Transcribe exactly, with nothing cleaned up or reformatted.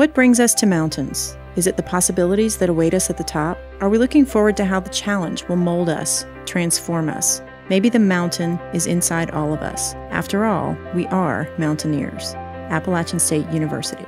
What brings us to mountains? Is it the possibilities that await us at the top? Are we looking forward to how the challenge will mold us, transform us? Maybe the mountain is inside all of us. After all, we are mountaineers. Appalachian State University.